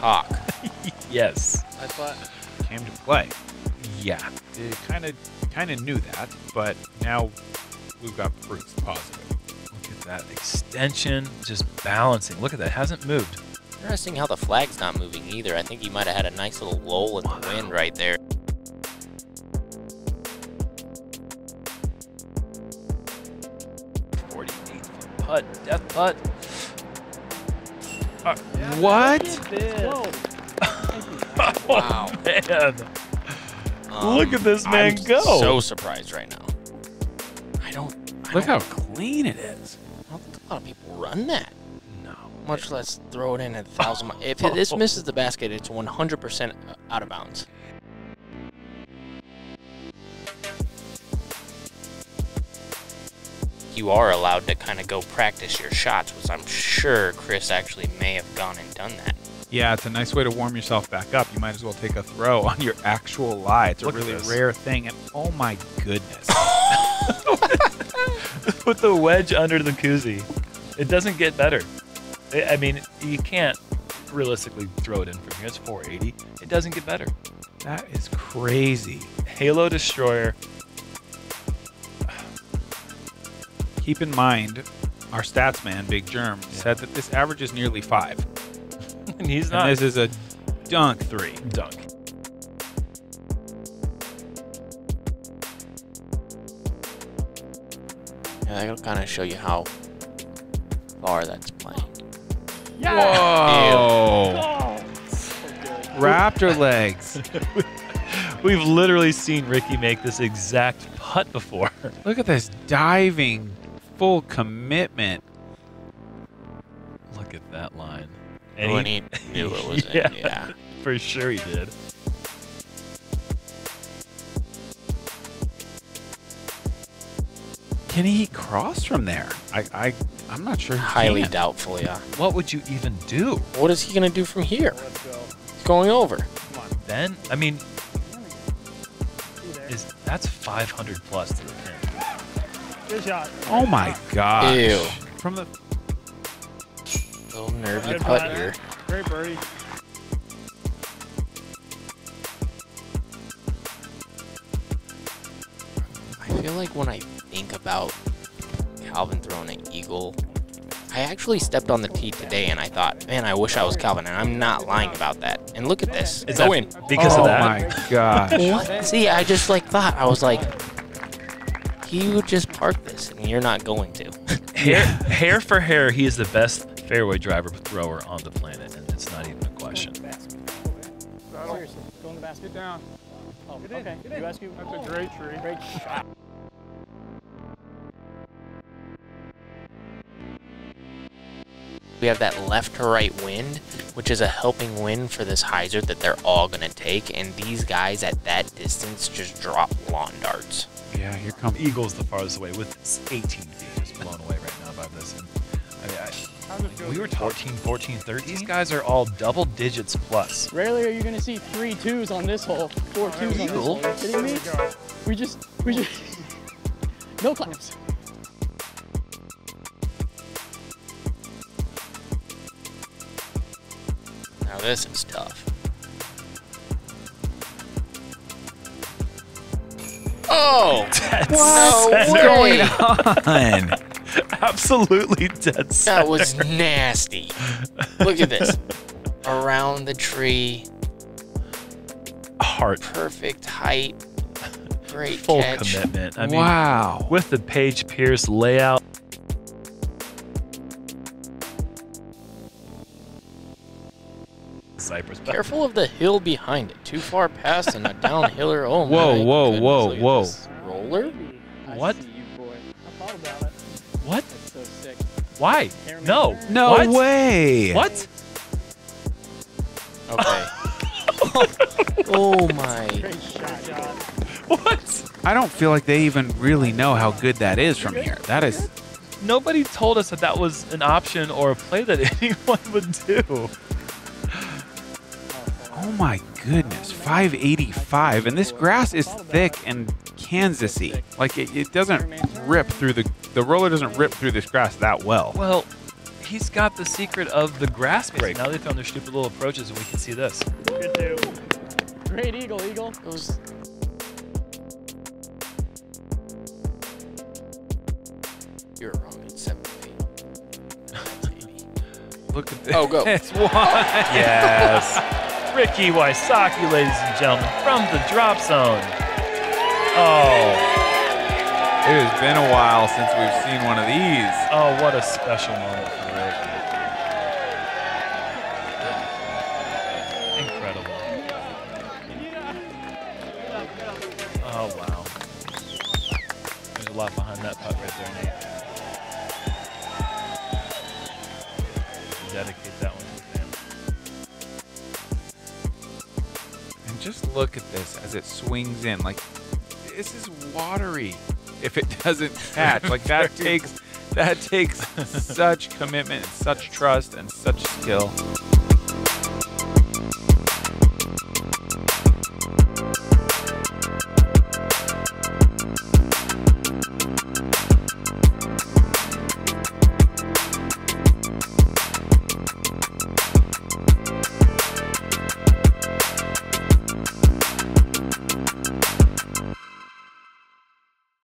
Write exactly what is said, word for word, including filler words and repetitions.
cock. Yes. I thought came to play. Yeah. It kind of kind of knew that, but now we've got proofs positive. Look at that extension, just balancing. Look at that, it hasn't moved. Interesting how the flag's not moving either. I think he might have had a nice little lull in wow. the wind right there. forty-eight putt, death putt. Uh, yeah, what? Oh, wow, man. Um, Look at this man I'm go. I'm so surprised right now. I don't. I Look don't, how clean it is. I don't think a lot of people run that. No. Much less throw it in at a thousand miles. If it, this misses the basket, it's one hundred percent out of bounds. You are allowed to kind of go practice your shots, which I'm sure Chris actually may have gone and done that. Yeah, it's a nice way to warm yourself back up. You might as well take a throw on your actual lie. It's a Look really rare thing. And oh my goodness. Put the wedge under the koozie. It doesn't get better. I mean, you can't realistically throw it in from here. It's four eighty. It doesn't get better. That is crazy. Halo Destroyer. Keep in mind, our stats man, Big Germ, yeah. said that this average is nearly five. And he's not. And this is a dunk three. Dunk. Yeah, that'll kind of show you how far that's playing. Yeah. Whoa. Ew. Oh, so good. Raptor legs. We've literally seen Ricky make this exact putt before. Look at this diving. Full commitment. Look at that line. And when he, he knew it was yeah, in, yeah. For sure he did. Can he cross from there? I, I, I'm not sure. Highly can. doubtful, yeah. What would you even do? What is he going to do from here? Let's go. He's going over. Come on, Ben. I mean, is, that's five hundred plus to the pin. Good shot. Oh my gosh. Ew. From the little nervy right, putt here. Great birdie. I feel like when I think about Calvin throwing an eagle, I actually stepped on the tee today and I thought, man, I wish I was Calvin, and I'm not lying about that. And look at this. It's a win because oh of that. Oh my gosh. What? See, I just like thought, I was like, you just park this, and you're not going to. hair, hair for hair, he is the best fairway driver thrower on the planet, and it's not even a question. Go in the basket. Seriously, go in the basket. Get down. Oh, get okay. In, get in. That's oh. a great tree. Great shot. We have that left to right wind, which is a helping wind for this hyzer that they're all going to take, and these guys at that distance just drop lawn darts. Yeah, here come Eagles the farthest away with eighteen feet. Just blown away right now by this. And, I mean, I, like, we were fourteen, fourteen, thirteen. These guys are all double digits plus. Rarely are you going to see three twos on this hole, four twos on Eagle. This hole. Are you kidding me? We just, we just, no claps. Now this is tough. Oh, dead wow, what's going on? Absolutely dead center. That was nasty. Look at this. Around the tree. Heart. Perfect height. Great Full catch. Full commitment. I mean, wow. With the Paige Pierce layout. Cypress. Careful of the hill behind it. Too far past and a downhiller. Oh my Whoa, whoa, goodness. whoa, whoa. This roller? What? I see you, boy. I thought about it. What? That's so sick. Why? No. No what? way. What? Okay. Oh my. Great shot. What? I don't feel like they even really know how good that is from here. That is. Nobody told us that that was an option or a play that anyone would do. Oh my goodness, five eighty-five, and this grass is thick and Kansas-y. Like it, it doesn't rip through the, the roller doesn't rip through this grass that well. Well, he's got the secret of the grass break. Now they found their stupid little approaches, and we can see this. Good dude. Great eagle, eagle. Goes. You're wrong. It's seven feet. eighty. Look at this. Oh, go. It's one. Yes. Ricky Wysocki, ladies and gentlemen, from the drop zone. Oh. It has been a while since we've seen one of these. Oh, what a special moment for Ricky. Incredible. Oh, wow. There's a lot behind that putt right there, Nate. Dedicate that one to him. And just look at this as it swings in. Like, this is watery. If it doesn't catch, like that takes that takes such commitment, such trust, and such skill.